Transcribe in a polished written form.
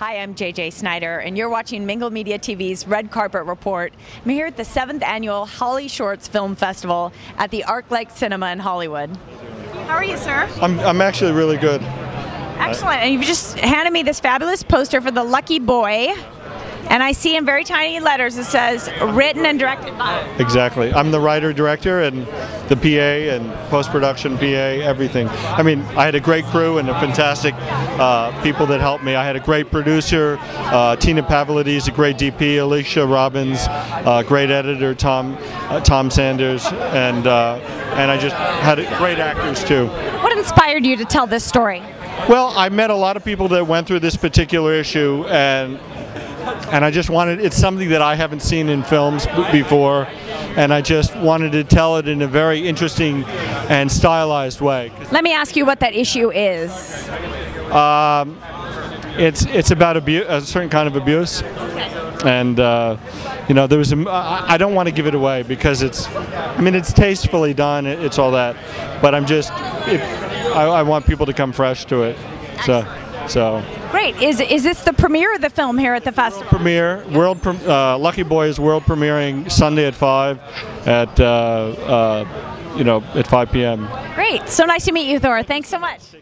Hi, I'm JJ Snyder, and you're watching Mingle Media TV's Red Carpet Report. I'm here at the 7th Annual Holly Shorts Film Festival at the ArcLight Cinema in Hollywood. How are you, sir? I'm actually really good. Excellent. And you've just handed me this fabulous poster for the Lucky Boy. And I see in very tiny letters it says, written and directed by. Exactly. I'm the writer-director and the PA and post-production PA, everything. I mean, I had a great crew and a fantastic people that helped me. I had a great producer, Tina Pavlidis, a great DP, Alicia Robbins, great editor, Tom Sanders, and I just had great actors, too. What inspired you to tell this story? Well, I met a lot of people that went through this particular issue, and I just wanted, it's something that I haven't seen in films before, and I just wanted to tell it in a very interesting and stylized way. Let me ask you what that issue is. It's about abuse, a certain kind of abuse, and you know, there was a, I don't want to give it away because it's, I mean, it's tastefully done, it's all that, but I'm just, I want people to come fresh to it, so. Great. Is this the premiere of the film here at the festival? Premiere. Lucky Boy is world premiering Sunday at 5 at at 5 p.m. Great. So nice to meet you, Thor. Thanks so much.